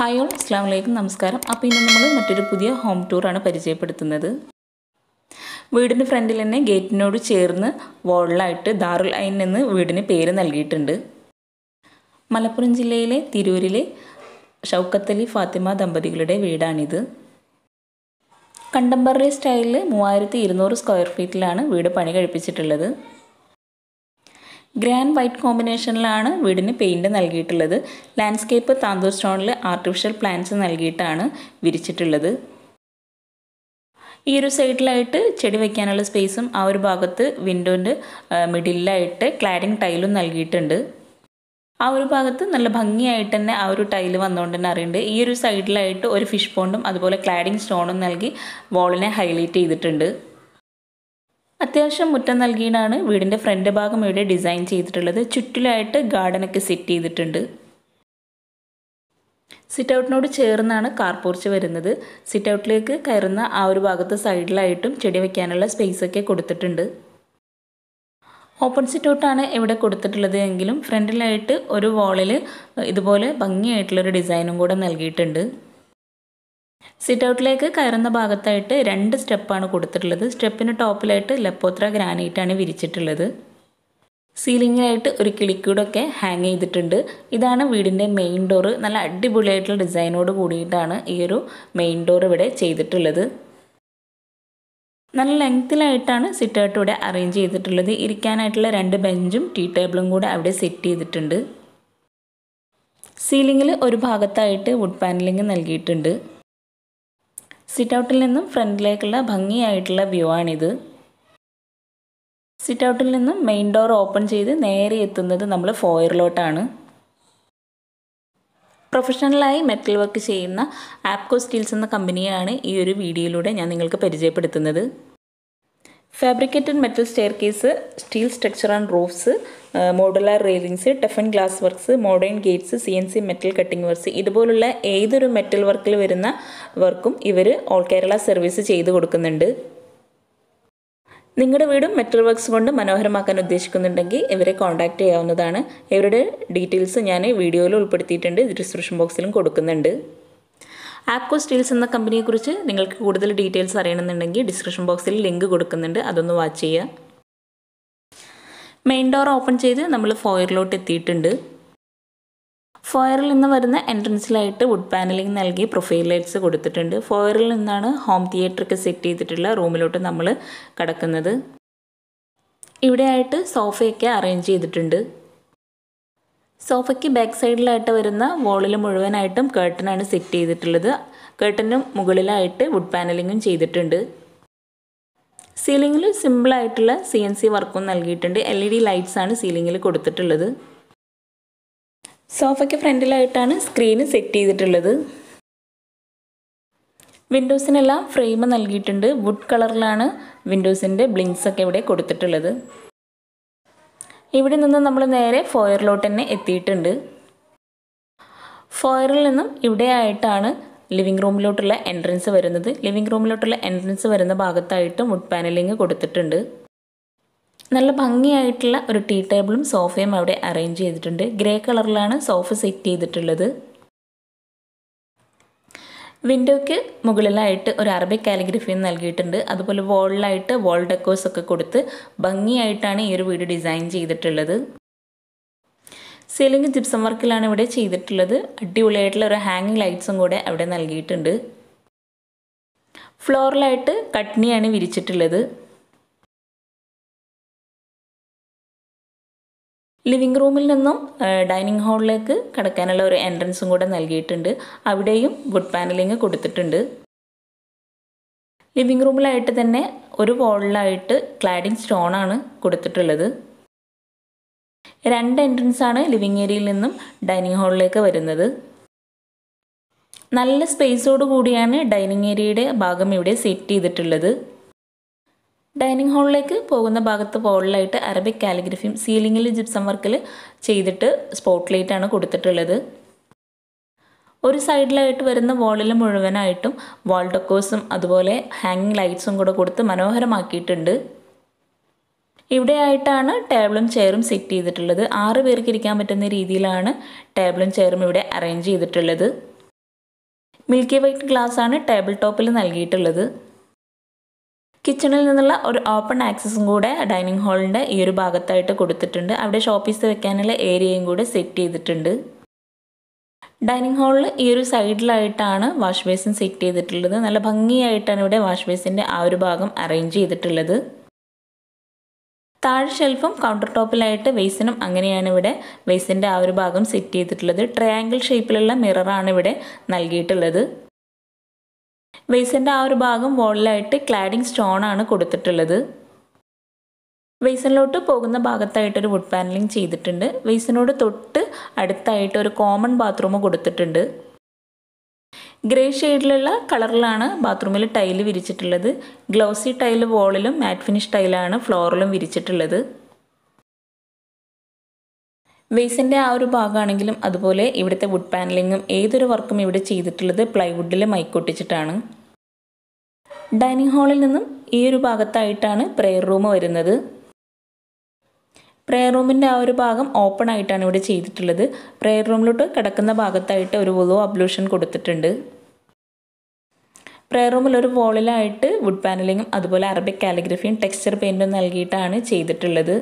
Hi all, Assalamu alaikum, Namaskaram. Now we will do a home tour. We will do a friend in the gate. We will do a wall light. We will do a pair in the gate. Malappuram jillayile Tiroorile Shaukath Ali Fatima ദമ്പതികളുടെ വീടാണിത്. Contemporary style 3200 square feet ലാണ് വീട് പണി കഴിപ്പിച്ചിട്ടുള്ളത്. Grand white combination lana, vidine paint and algae landscape tandur stone artificial plants and algae tana, virichitilla. Eero side light, chedive canal space, our bagat, window and middle light, cladding tile and algae tender. Our bagat, Nalabangi item, our tile and non arende, Eero side light or fish pondum, other cladding stone and algae, wall and a highlight the tender. അത്യാവശ്യം മുറ്റം നൽകിയാണ് വീടിന്റെ front ഭാഗം ഇവിടെ design ചെയ്തിട്ടുള്ളത് ചുറ്റിലായിട്ട് garden ഒക്കെ set ചെയ്തിട്ടുണ്ട് സിറ്റ് ഔട്ടിനോട് ചേർന്നാണ് കാർ പോർച്ച് വരുന്നത് സിറ്റ് ഔട്ടിലേക്ക് കയറുന്ന ആ ഒരു ഭാഗത്തെ സൈഡിലായിട്ടും ചെടി വെക്കാനുള്ള സ്പേസ് ഒക്കെ കൊടുത്തിട്ടുണ്ട് ഓപ്പൺ സിറ്റ് ഔട്ടാണ് ഇവിടെ കൊടുത്തിട്ടുള്ളത് എങ്കിലും ഫ്രണ്ടിലായിട്ട് ഒരു വാളിൽ ഇതുപോലെ ഭംഗിയായിട്ടുള്ള ഒരു ഡിസൈനും കൂടി നൽകിയിട്ടുണ്ട് Sit out like a Kairana Bagathite, rend step on a Kudat leather, step in a top light, Lapotra granite and a virichet leather. Ceiling light, Urikilikudoke, hanging the tender. Idana weed in the main door, Nala dibulatal design or woody dana, Ero, main door of a chay the leather. Nala length lightana, sitter to arrange the tiller, the Irican atler and a benjum, tea table and good avde city the tender. Ceiling or Bagathite, wood paneling and algae tender. Sit out in the front lake la bangi aitla view anid. Sit out in the main door open cheethe, near etunda the number foyer lotana. Professional eye metal work cheena, Appco Steels in the company and Uri video load and Yanilka perijapatanother. Fabricated metal staircase, steel structure and roofs, modular railings, toughened glass works, modern gates, CNC metal cutting works. This is the metal work. This is all Kerala service. If you have any metal works, please contact us. Every details I will put in the description box. Appco Steels in the company, you details are in the description box. Link the main door open the foyer lot. Foyer in the entrance light, wood paneling, profile lights. Foyer in the home theatre set the room. Here, sofa arrange sofa ki backside la itta varuna wall il muluvan item curtain aanu set cheyidittulladu curtain mugilil aite wood paneling um cheyidittundu ceiling il simple aittulla CNC work um nalgiittundu LED lights aanu ceiling il koduthittulladu sofa ki front il aitana screen set cheyidittulladu windows in ella frame nalgiittundu wood color laana windows inde blinks okke ivide koduthittulladu Here we have foyer lot. Foyer is living room lot entrance. Living room lot entrance wood paneling. There is a tea table and sofa arranged in grey color. Sofa set window ke mugalilite or Arabic calligraphy nalgiittundu adupole wall light wall decors okke koduthu bangi aitana ee video design cheyidittulladu ceiling gypsum work ilana ivide cheyidittulladu adivulaiyittulla or hanging lights um kode avide nalgiittundu floor light katni aanu virichittulladu Living room il ninnum dining hall lekku kadakkanulla oru entrance um kuda nalgiittundu avideyum wood paneling koduthittundu living room il aittu thanne oru wall layitt cladding stone aanu koduthittulladu rendu entrance aanu living area il ninnum dining hall lekku varunathu nalla space odu koodiyana dining area ide bhagam ivide set cheyidittulladu Dining hall like Pogana Bagatha wall light, Arabic calligraphy, ceiling gypsum work, Chedit, spotlight and a Kudata leather. Or side light were in the wall Muravan item, wall decosum, Advole, hanging lights on Godakota, Manohara market tender. If they itana, tablum chairum sit the tiller, Ara Verkirikamat and the Ridilana, tablum chairum would arrange the tiller. Milky white glass ആണ് table ടോപ്പിൽ നൽകിയിട്ടുള്ളത്. കിച്ചണിൽ നിന്നുള്ള ഒരു open ആക്സസും കൂടെ dining ഹാളിൻ്റെ ഈ ഒരു ഭാഗത്തായിട്ട് കൊടുത്തിട്ടുണ്ട്. അവിടെ ഷോപ്പീസ് വെക്കാനുള്ള ഏരിയയും കൂടെ സെറ്റ് ചെയ്തിട്ടുണ്ട്. ഡൈനിങ് ഹാളിൽ ഈ ഒരു സൈഡിലായിട്ടാണ് വാഷ് ബേസിൻ സെറ്റ് ചെയ്തിട്ടുള്ളത്. നല്ല ഭംഗിയായിട്ടാണ് ഇവിടെ വാഷ് ബേസിൻ്റെ ആ ഒരു ഭാഗം അറേഞ്ച് ചെയ്തിട്ടുള്ളത്. താഴെ ഷെൽഫും കൗണ്ടർ ടോപ്പിലായിട്ട് വെയ്സിനും അങ്ങനെയാണ് ഇവിടെ വെയ്സിൻ്റെ ആ ഒരു ഭാഗം സെറ്റ് ചെയ്തിട്ടുള്ളത്. ട്രയാങ്കിൾ ഷേപ്പിലുള്ള മിററാണ് ഇവിടെ നൽകിയിട്ടുള്ളത്. വെയ്സിൻ്റെ ആ ഒരു ഭാഗം വോളിലായിട്ട് ക്ലാഡിംഗ് സ്റ്റോണാണ് കൊടുത്തിട്ടുള്ളത്. വെയ്സിനിലോട്ട് പോകുന്ന ഭാഗത്തായിട്ടൊരു വുഡ് പാനലിംഗ് ചെയ്തിട്ടുണ്ട്. വെയ്സിനോട് തൊട്ട് അടുത്തായിട്ട് ഒരു കോമൺ ബാത്റൂം കൊടുത്തിട്ടുണ്ട്. ഗ്രേ ഷെയ്ഡിലുള്ള കളറിലാണ് ബാത്റൂമിൽ ടൈല് വിരിച്ചിട്ടുള്ളത്. ഗ്ലൗസി ടൈല് വോളിലും മാറ്റ് ഫിനിഷ് ടൈലാണ് ഫ്ലോറിലും വിരിച്ചിട്ടുള്ളത്. വെയ്സിൻ്റെ ആ ഒരു ഭാഗമാണെങ്കിലും അതുപോലെ ഇവിടുത്തെ വുഡ് പാനലിങ്ങും ഏതൊരു വർക്കും ഇവിടെ ചെയ്തിട്ടുള്ളത് പ്ലൈവുഡിൽ മൈക്കൊട്ടിച്ചിട്ടാണ്. ഡൈനിങ് ഹാളിൽ നിന്നും ഈ ഒരു ഭാഗത്തായിട്ടാണ് പ്രെയർ റൂം വരുന്നത്. പ്രെയർ റൂമിൻ്റെ ആ ഒരു ഭാഗം ഓപ്പൺ ആയിട്ടാണ് ഇവിടെ ചെയ്തിട്ടുള്ളത്. പ്രെയർ റൂമിലോട്ട് കിടക്കുന്ന ഭാഗത്തായിട്ട് ഒരു വുളു അബ്ലൂഷൻ കൊടുത്തിട്ടുണ്ട്. പ്രെയർ റൂമിൽ ഒരു വോളിലായിട്ട് വുഡ് പാനലിങ്ങും അതുപോലെ അറബിക് കാലിഗ്രഫിയും ടെക്സ്ചർ പെയിൻറ്റും നൽകിയിട്ടാണ് ചെയ്തിട്ടുള്ളത്.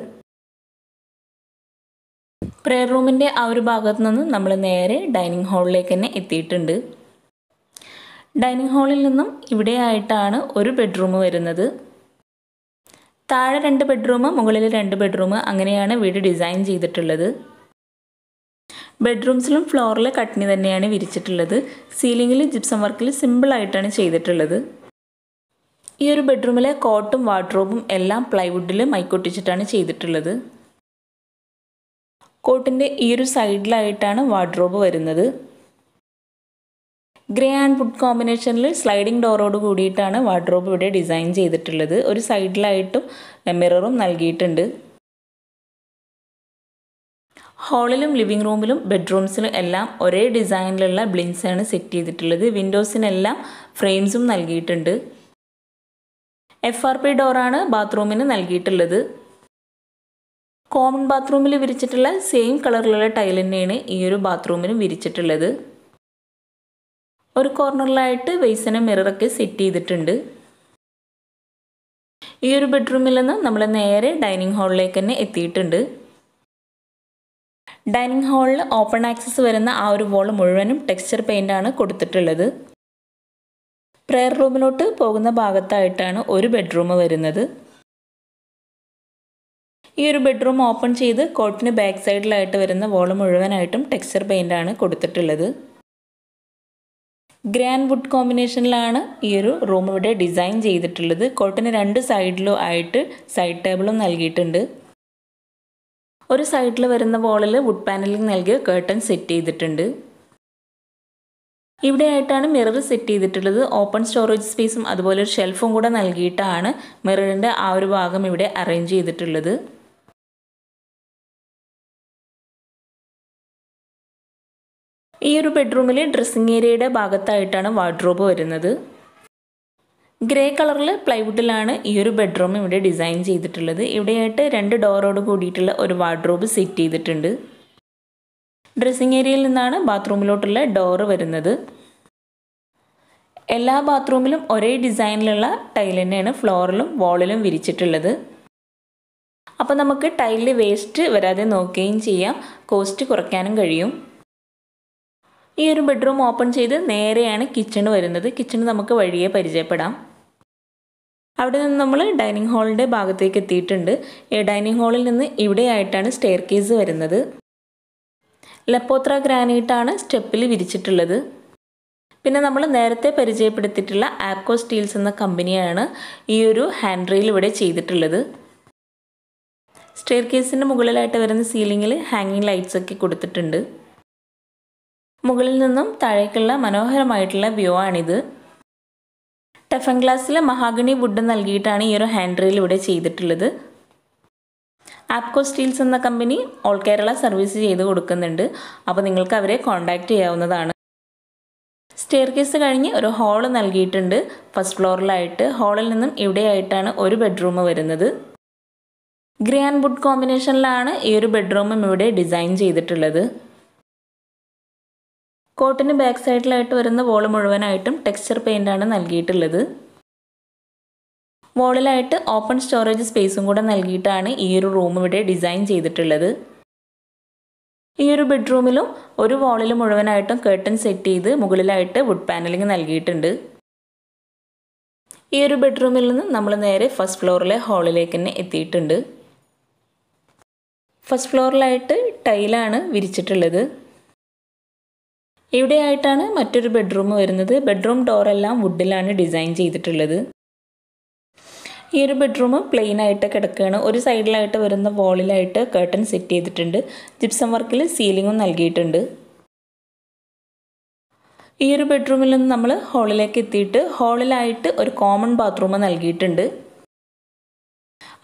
പ്രെയർ റൂമിൻ്റെ ആ ഒരു ഭാഗത്തു നിന്ന് നമ്മൾ നേരെ ഡൈനിങ് ഹാളിലേക്ക് തന്നെ എത്തിയിട്ടുണ്ട്. ഡൈനിങ് ഹാളിൽ നിന്നും ഇവിടെയായിട്ടാണ് ഒരു ബെഡ്റൂം വരുന്നത്. താഴെ 2 ബെഡ്റൂം, മുകളിൽ 2 ബെഡ്റൂം, അങ്ങനെയാണ് വീട് ഡിസൈൻ ചെയ്തിട്ടുള്ളത്. ബെഡ്റൂംസിലും ഫ്ലോറിൽ കട്ടിനി തന്നെയാണ് വിരിച്ചിട്ടുള്ളത്. സീലിംഗിൽ ജിപ്സം വർക്കിൽ സിമ്പിളായിട്ടാണ് ചെയ്തിട്ടുള്ളത്. ഈ ഒരു ബെഡ്റൂമിലെ കോട്ടും വാർഡ്രോബും എല്ലാം പ്ലൈവുഡിൽ മൈക്കൊട്ടിച്ചിട്ടാണ് ചെയ്തിട്ടുള്ളത്. കോട്ടിൻ്റെ ഈ ഒരു സൈഡിലായിട്ടാണ് വാർഡ്രോബ് വരുന്നത്. ഗ്രേ ആൻഡ് വുഡ് കോമ്പിനേഷനിൽ സ്ലൈഡിംഗ് ഡോറോട് കൂടിയിട്ടാണ് വാർഡ്രോബ് ഇവിടെ ഡിസൈൻ ചെയ്തിട്ടുള്ളത്. ഒരു സൈഡിലായിട്ടും മിററും നൽകിയിട്ടുണ്ട്. ഹാളിലും ലിവിംഗ് റൂമിലും ബെഡ്റൂംസിലും എല്ലാം ഒരേ ഡിസൈനിലുള്ള ബ്ലിൻസാണ് സെറ്റ് ചെയ്തിട്ടുള്ളത്. വിൻഡോസിനെല്ലാം ഫ്രെയിംസും നൽകിയിട്ടുണ്ട്. FRP ഡോറാണ് ബാത്റൂമിന് നൽകിയിട്ടുള്ളത്. കോമൺ ബാത്റൂമിൽ വിരിച്ചിട്ടുള്ള സെയിം കളറിലുള്ള ടൈൽ തന്നെയാണ് ഈ ഒരു ബാത്റൂമിനും വിരിച്ചിട്ടുള്ളത്. ഒരു കോർണറിലായിട്ട് വെയ്സിന് മിററൊക്കെ സെറ്റ് ചെയ്തിട്ടുണ്ട്. ഈ ഒരു ബെഡ്റൂമിൽ നിന്ന് നമ്മൾ നേരെ ഡൈനിങ് ഹാളിലേക്ക് തന്നെ എത്തിയിട്ടുണ്ട്. ഡൈനിങ് ഹാളിൽ ഓപ്പൺ ആക്സസ് വരുന്ന ആ ഒരു വോൾ മുഴുവനും ടെക്സ്ചർ പെയിൻ്റാണ് കൊടുത്തിട്ടുള്ളത്. പ്രെയർ റൂമിലോട്ട് പോകുന്ന ഭാഗത്തായിട്ടാണ് ഒരു ബെഡ്റൂം വരുന്നത്. ഈ ഒരു ബെഡ്റൂം ഓപ്പൺ ചെയ്ത് കോട്ടിന് ബാക്ക് സൈഡിലായിട്ട് വരുന്ന വോൾ മുഴുവനായിട്ടും ടെക്സ്ചർ പെയിൻ്റാണ് കൊടുത്തിട്ടുള്ളത്. ഗ്രേ ആൻഡ് വുഡ് കോമ്പിനേഷനിലാണ് ഈ ഒരു റൂം ഇവിടെ ഡിസൈൻ ചെയ്തിട്ടുള്ളത്. കോട്ടിന് 2 സൈഡിലും ആയിട്ട് സൈഡ് ടേബിളും നൽകിയിട്ടുണ്ട്. ഒരു സൈഡിൽ വരുന്ന വോളിൽ വുഡ് പാനലിംഗ് നൽകിയ കർട്ടൻ സെറ്റ് ചെയ്തിട്ടുണ്ട്. ഇവിടെ ആയിട്ടാണ് മിറർ സെറ്റ് ചെയ്തിട്ടുള്ളത്. ഓപ്പൺ സ്റ്റോറേജ് സ്പേസും അതുപോലെ ഒരു ഷെൽഫും കൂടെ നൽകിയിട്ടാണ് മിററിൻ്റെ ആ ഒരു ഭാഗം ഇവിടെ അറേഞ്ച് ചെയ്തിട്ടുള്ളത്. ഈ ഒരു ബെഡ്റൂമിൽ ഡ്രസ്സിംഗ് ഏരിയയുടെ ഭാഗത്തായിട്ടാണ് വാർഡ്രോബ് വരുന്നത്. ഗ്രേ കളറിൽ പ്ലൈവുഡിലാണ് ഈ ഒരു ബെഡ്റൂം ഇവിടെ ഡിസൈൻ ചെയ്തിട്ടുള്ളത്. ഇവിടെയായിട്ട് 2 ഡോറോട് കൂടിയിട്ടുള്ള ഒരു വാർഡ്രോബ് സെറ്റ് ചെയ്തിട്ടുണ്ട്. ഡ്രസ്സിംഗ് ഏരിയയിൽ നിന്നാണ് ബാത്റൂമിലോട്ടുള്ള ഡോറ് വരുന്നത്. എല്ലാ ബാത്റൂമിലും ഒരേ ഡിസൈനിലുള്ള ടൈൽ തന്നെയാണ് ഫ്ലോറിലും വോളിലും വിരിച്ചിട്ടുള്ളത്. അപ്പോൾ നമുക്ക് ടൈലിൽ വേസ്റ്റ് വരാതെ നോക്കുകയും ചെയ്യാം, കോസ്റ്റ് കുറയ്ക്കാനും കഴിയും. ഈ ഒരു ബെഡ്റൂം ഓപ്പൺ ചെയ്ത് നേരെയാണ് കിച്ചണ് വരുന്നത്. കിച്ചണ് നമുക്ക് വഴിയെ പരിചയപ്പെടാം. അവിടെ നിന്ന് നമ്മൾ ഡൈനിങ് ഹാളിൻ്റെ ഭാഗത്തേക്ക് എത്തിയിട്ടുണ്ട്. ഡൈനിങ് ഹാളിൽ നിന്ന് ഇവിടെയായിട്ടാണ് സ്റ്റെയർ കേസ് വരുന്നത്. ലപ്പോത്ര ഗ്രാനൈറ്റാണ് സ്റ്റെപ്പിൽ വിരിച്ചിട്ടുള്ളത്. പിന്നെ നമ്മൾ നേരത്തെ പരിചയപ്പെടുത്തിയിട്ടുള്ള ആപ്കോ സ്റ്റീൽസ് എന്ന കമ്പനിയാണ് ഈ ഒരു ഹാൻഡ് റെയിൽ ഇവിടെ ചെയ്തിട്ടുള്ളത്. സ്റ്റെയർ കേസിൻ്റെ മുകളിലായിട്ട് വരുന്ന സീലിങ്ങിൽ ഹാങ്ങിങ് ലൈറ്റ്സ് ഒക്കെ കൊടുത്തിട്ടുണ്ട്. മുകളിൽ നിന്നും താഴേക്കുള്ള മനോഹരമായിട്ടുള്ള വ്യൂ ആണിത്. ടഫൻ ഗ്ലാസ്സിൽ മഹാഗണി വുഡ് നൽകിയിട്ടാണ് ഈ ഒരു ഹാൻഡ് റെയിൽ ഇവിടെ ചെയ്തിട്ടുള്ളത്. ആപ്കോ സ്റ്റീൽസ് എന്ന കമ്പനി ഓൾ കേരള സർവീസ് ചെയ്ത് കൊടുക്കുന്നുണ്ട്. അപ്പോൾ നിങ്ങൾക്ക് അവരെ കോൺടാക്റ്റ് ചെയ്യാവുന്നതാണ്. സ്റ്റെയർ കേസ് കഴിഞ്ഞ് ഒരു ഹാള് നൽകിയിട്ടുണ്ട്. ഫസ്റ്റ് ഫ്ലോറിലായിട്ട് ഹാളിൽ നിന്നും ഇവിടെയായിട്ടാണ് ഒരു ബെഡ്റൂം വരുന്നത്. ഗ്രേ ആൻഡ് വുഡ് കോമ്പിനേഷനിലാണ് ഈ ഒരു ബെഡ്റൂമും ഇവിടെ ഡിസൈൻ ചെയ്തിട്ടുള്ളത്. കോട്ടിന് ബാക്ക് സൈഡിലായിട്ട് വരുന്ന വോൾ മുഴുവനായിട്ടും ടെക്സ്ചർ പെയിന്റ് ആണ് നൽകിയിട്ടുള്ളത്. വോളിലായിട്ട് ഓപ്പൺ സ്റ്റോറേജ് സ്പേസും കൂടെ നൽകിയിട്ടാണ് ഈ ഒരു റൂം ഇവിടെ ഡിസൈൻ ചെയ്തിട്ടുള്ളത്. ഈ ഒരു ബെഡ്റൂമിലും ഒരു വോളിൽ മുഴുവനായിട്ടും കർട്ടൻ സെറ്റ് ചെയ്ത് മുകളിലായിട്ട് വുഡ് പാനലിംഗ് നൽകിയിട്ടുണ്ട്. ഈ ഒരു ബെഡ്റൂമിൽ നിന്ന് നമ്മൾ നേരെ ഫസ്റ്റ് ഫ്ലോറിലെ ഹാളിലേക്ക് തന്നെ എത്തിയിട്ടുണ്ട്. ഫസ്റ്റ് ഫ്ലോറിലായിട്ട് ടൈലാണ് വിരിച്ചിട്ടുള്ളത്. ഇവിടെയായിട്ടാണ് മറ്റൊരു ബെഡ്റൂം വരുന്നത്. ബെഡ്റൂം ഡോറെല്ലാം വുഡിലാണ് ഡിസൈൻ ചെയ്തിട്ടുള്ളത്. ഈ ഒരു ബെഡ്റൂം പ്ലെയിൻ ആയിട്ട് കിടക്കുകയാണ്. ഒരു സൈഡിലായിട്ട് വരുന്ന വോളിലായിട്ട് കർട്ടൻ സെറ്റ് ചെയ്തിട്ടുണ്ട്. ജിപ്സം വർക്കിൽ സീലിങ്ങും നൽകിയിട്ടുണ്ട്. ഈ ഒരു ബെഡ്റൂമിൽ നിന്ന് നമ്മൾ ഹോളിലേക്ക് എത്തിയിട്ട് ഹോളിലായിട്ട് ഒരു കോമൺ ബാത്റൂം നൽകിയിട്ടുണ്ട്.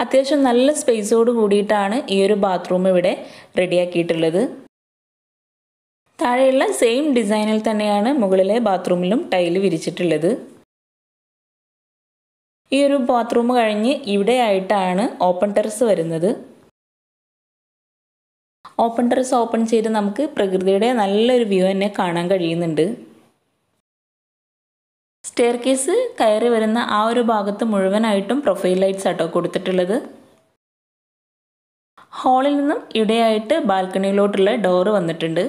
അത്യാവശ്യം നല്ല സ്പേസോട് കൂടിയിട്ടാണ് ഈ ഒരു ബാത്റൂം ഇവിടെ റെഡിയാക്കിയിട്ടുള്ളത്. താഴെയുള്ള സെയിം ഡിസൈനിൽ തന്നെയാണ് മുകളിലെ ബാത്റൂമിലും ടൈൽ വിരിച്ചിട്ടുള്ളത്. ഈ ഒരു ബാത്റൂം കഴിഞ്ഞ് ഇവിടെയായിട്ടാണ് ഓപ്പൺ ടെറസ് വരുന്നത്. ഓപ്പൺ ടെറസ് ഓപ്പൺ ചെയ്ത് നമുക്ക് പ്രകൃതിയുടെ നല്ലൊരു വ്യൂ തന്നെ കാണാൻ കഴിയുന്നുണ്ട്. സ്റ്റെയർ കേസ് കയറി വരുന്ന ആ ഒരു ഭാഗത്ത് മുഴുവനായിട്ടും പ്രൊഫൈൽ ലൈറ്റ്സ് ആട്ടോ കൊടുത്തിട്ടുള്ളത്. ഹാളിൽ നിന്നും ഇവിടെയായിട്ട് ബാൽക്കണിയിലോട്ടുള്ള ഡോറ് വന്നിട്ടുണ്ട്.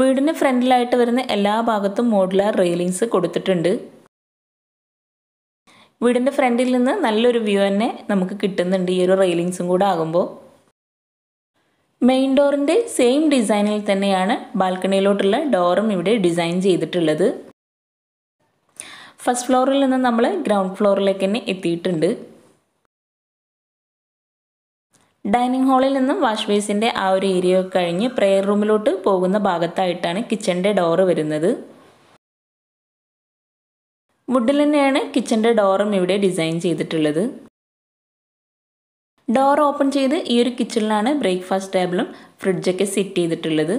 വീടിന് ഫ്രണ്ടിലായിട്ട് വരുന്ന എല്ലാ ഭാഗത്തും മോഡുലാർ റെയിലിങ്സ് കൊടുത്തിട്ടുണ്ട്. വീടിൻ്റെ ഫ്രണ്ടിൽ നിന്ന് നല്ലൊരു വ്യൂ തന്നെ നമുക്ക് കിട്ടുന്നുണ്ട് ഈ ഒരു റെയിലിങ്സും കൂടെ ആകുമ്പോൾ. മെയിൻ ഡോറിൻ്റെ സെയിം ഡിസൈനിൽ തന്നെയാണ് ബാൽക്കണിയിലോട്ടുള്ള ഡോറും ഇവിടെ ഡിസൈൻ ചെയ്തിട്ടുള്ളത്. ഫസ്റ്റ് ഫ്ലോറിൽ നിന്ന് നമ്മൾ ഗ്രൗണ്ട് ഫ്ലോറിലേക്ക് തന്നെ എത്തിയിട്ടുണ്ട്. ഡൈനിങ് ഹാളിൽ നിന്നും വാഷ് ബേസിൻ്റെ ആ ഒരു ഏരിയ കഴിഞ്ഞ് പ്രെയർ റൂമിലോട്ട് പോകുന്ന ഭാഗത്തായിട്ടാണ് കിച്ചൻ്റെ ഡോറ് വരുന്നത്. വുഡിൽ തന്നെയാണ് കിച്ചൻ്റെ ഡോറും ഇവിടെ ഡിസൈൻ ചെയ്തിട്ടുള്ളത്. ഡോർ ഓപ്പൺ ചെയ്ത് ഈ ഒരു കിച്ചണിലാണ് ബ്രേക്ക്ഫാസ്റ്റ് ടേബിളും ഫ്രിഡ്ജൊക്കെ സെറ്റ് ചെയ്തിട്ടുള്ളത്.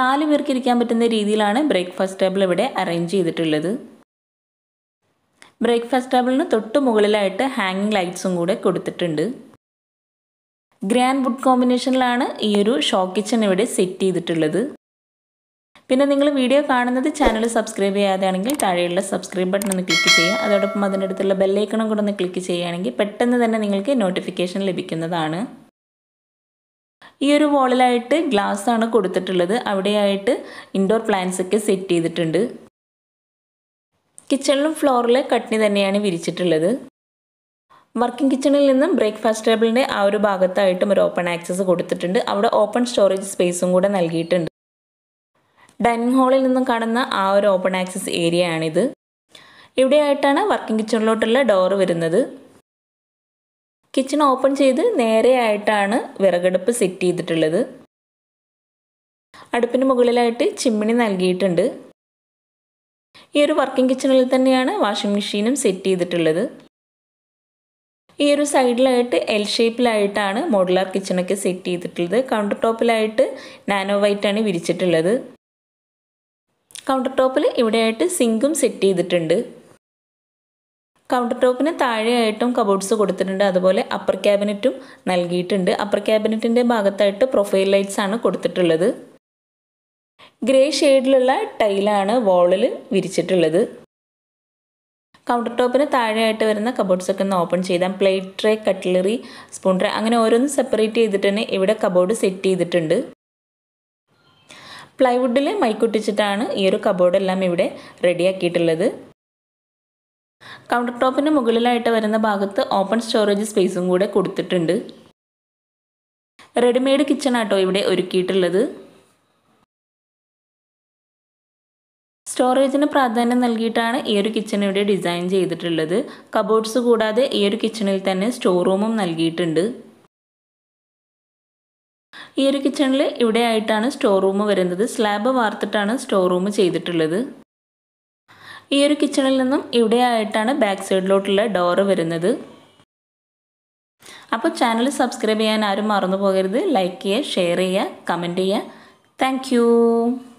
4 പേർക്ക് ഇരിക്കാൻ പറ്റുന്ന രീതിയിലാണ് ബ്രേക്ക്ഫാസ്റ്റ് ടേബിൾ ഇവിടെ അറേഞ്ച് ചെയ്തിട്ടുള്ളത്. ബ്രേക്ക്ഫാസ്റ്റ് ടേബിളിന് തൊട്ട് മുകളിലായിട്ട് ഹാങ്ങിങ് ലൈറ്റ്സും കൂടെ കൊടുത്തിട്ടുണ്ട്. ഗ്രാൻഡ് വുഡ് കോമ്പിനേഷനിലാണ് ഈ ഒരു ഷോ കിച്ചൺ ഇവിടെ സെറ്റ് ചെയ്തിട്ടുള്ളത്. പിന്നെ നിങ്ങൾ വീഡിയോ കാണുന്നത് ചാനൽ സബ്സ്ക്രൈബ് ചെയ്യാതെയാണെങ്കിൽ താഴെയുള്ള സബ്സ്ക്രൈബ് ബട്ടൺ ഒന്ന് ക്ലിക്ക് ചെയ്യുക. അതോടൊപ്പം അതിനടുത്തുള്ള ബെല്ലൈക്കണം കൂടെ ഒന്ന് ക്ലിക്ക് ചെയ്യുകയാണെങ്കിൽ പെട്ടെന്ന് തന്നെ നിങ്ങൾക്ക് നോട്ടിഫിക്കേഷൻ ലഭിക്കുന്നതാണ്. ഈ ഒരു വോളിലായിട്ട് ഗ്ലാസ് ആണ് കൊടുത്തിട്ടുള്ളത്. അവിടെയായിട്ട് ഇൻഡോർ പ്ലാന്റ്സ് ഒക്കെ സെറ്റ് ചെയ്തിട്ടുണ്ട്. കിച്ചണിലും ഫ്ലോറിൽ കട്നി തന്നെയാണ് വിരിച്ചിട്ടുള്ളത്. വർക്കിംഗ് കിച്ചണിൽ നിന്നും ബ്രേക്ക്ഫാസ്റ്റ് ടേബിളിൻ്റെ ആ ഒരു ഭാഗത്തായിട്ടും ഒരു ഓപ്പൺ ആക്സസ് കൊടുത്തിട്ടുണ്ട്. അവിടെ ഓപ്പൺ സ്റ്റോറേജ് സ്പേസും കൂടെ നൽകിയിട്ടുണ്ട്. ഡൈനിങ് ഹാളിൽ നിന്നും കാണുന്ന ആ ഒരു ഓപ്പൺ ആക്സസ് ഏരിയ ആണിത്. ഇവിടെയായിട്ടാണ് വർക്കിംഗ് കിച്ചണിലോട്ടുള്ള ഡോറ് വരുന്നത്. കിച്ചൺ ഓപ്പൺ ചെയ്ത് നേരെയായിട്ടാണ് വിറകടുപ്പ് സെറ്റ് ചെയ്തിട്ടുള്ളത്. അടുപ്പിന് മുകളിലായിട്ട് ചിമ്മിണി നൽകിയിട്ടുണ്ട്. ഈ ഒരു വർക്കിംഗ് കിച്ചണിൽ തന്നെയാണ് വാഷിംഗ് മെഷീനും സെറ്റ് ചെയ്തിട്ടുള്ളത്. ഈ ഒരു സൈഡിലായിട്ട് എൽ ഷേപ്പിലായിട്ടാണ് മോഡുലാർ കിച്ചണൊക്കെ സെറ്റ് ചെയ്തിട്ടുള്ളത്. കൗണ്ടർ ടോപ്പിലായിട്ട് നാനോ വൈറ്റാണ് വിരിച്ചിട്ടുള്ളത്. കൗണ്ടർ ടോപ്പിൽ ഇവിടെയായിട്ട് സിങ്കും സെറ്റ് ചെയ്തിട്ടുണ്ട്. കൗണ്ടർ ടോപ്പിന് താഴെയായിട്ടും കബോർഡ്സ് കൊടുത്തിട്ടുണ്ട്. അതുപോലെ അപ്പർ ക്യാബിനറ്റും നൽകിയിട്ടുണ്ട്. അപ്പർ ക്യാബിനറ്റിൻ്റെ ഭാഗത്തായിട്ട് പ്രൊഫൈൽ ലൈറ്റ്സ് ആണ് കൊടുത്തിട്ടുള്ളത്. ഗ്രേ ഷെയ്ഡിലുള്ള ടൈലാണ് വോളിൽ വിരിച്ചിട്ടുള്ളത്. കൗണ്ടർ ടോപ്പിന് താഴെയായിട്ട് വരുന്ന കബോർഡ്സൊക്കെ ഒന്ന് ഓപ്പൺ ചെയ്താൽ plate tray, cutlery, spoon tray അങ്ങനെ ഓരോന്നും സെപ്പറേറ്റ് ചെയ്തിട്ട് തന്നെ ഇവിടെ കബോർഡ് സെറ്റ് ചെയ്തിട്ടുണ്ട്. പ്ലൈവുഡിൽ മൈക്കൊട്ടിച്ചിട്ടാണ് ഈ ഒരു കബോർഡെല്ലാം ഇവിടെ റെഡിയാക്കിയിട്ടുള്ളത്. കൗണ്ടർ ടോപ്പിന് മുകളിലായിട്ട് വരുന്ന ഭാഗത്ത് ഓപ്പൺ സ്റ്റോറേജ് സ്പേസും കൂടെ കൊടുത്തിട്ടുണ്ട്. റെഡിമെയ്ഡ് കിച്ചണാട്ടോ ഇവിടെ ഒരുക്കിയിട്ടുള്ളത്. സ്റ്റോറേജിന് പ്രാധാന്യം നൽകിയിട്ടാണ് ഈ ഒരു കിച്ചൺ ഇവിടെ ഡിസൈൻ ചെയ്തിട്ടുള്ളത്. കബോർഡ്സ് കൂടാതെ ഈ ഒരു കിച്ചണിൽ തന്നെ സ്റ്റോർ റൂമും നൽകിയിട്ടുണ്ട്. ഈ ഒരു കിച്ചണിൽ ഇവിടെയായിട്ടാണ് സ്റ്റോർ റൂം വരുന്നത്. സ്ലാബ് വാർത്തിട്ടാണ് സ്റ്റോർ റൂം ചെയ്തിട്ടുള്ളത്. ഈ ഒരു കിച്ചണിൽ നിന്നും ഇവിടെയായിട്ടാണ് ബാക്ക് സൈഡിലോട്ടുള്ള ഡോറ് വരുന്നത്. അപ്പോൾ ചാനൽ സബ്സ്ക്രൈബ് ചെയ്യാൻ ആരും മറന്നു പോകരുത്. ലൈക്ക് ചെയ്യുക, ഷെയർ ചെയ്യുക, കമൻറ്റ് ചെയ്യുക. താങ്ക്